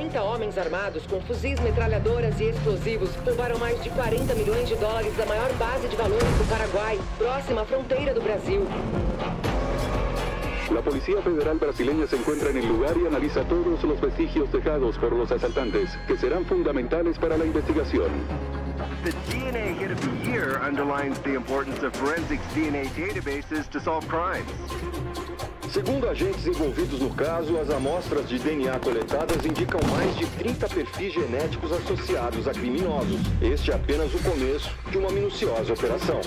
50 homens armados com fuzis, metralhadoras e explosivos roubaram mais de US$40 milhões da maior base de valores do Paraguai, próxima à fronteira do Brasil. La Policía Federal brasileña se encuentra en el lugar y analiza todos los vestigios dejados por los asaltantes, que serán fundamentales para la investigación. The DNA hit of the year underlines the importance of forensics DNA databases to solve crimes. Segundo agentes envolvidos no caso, as amostras de DNA coletadas indicam mais de 30 perfis genéticos associados a criminosos. Este é apenas o começo de uma minuciosa operação.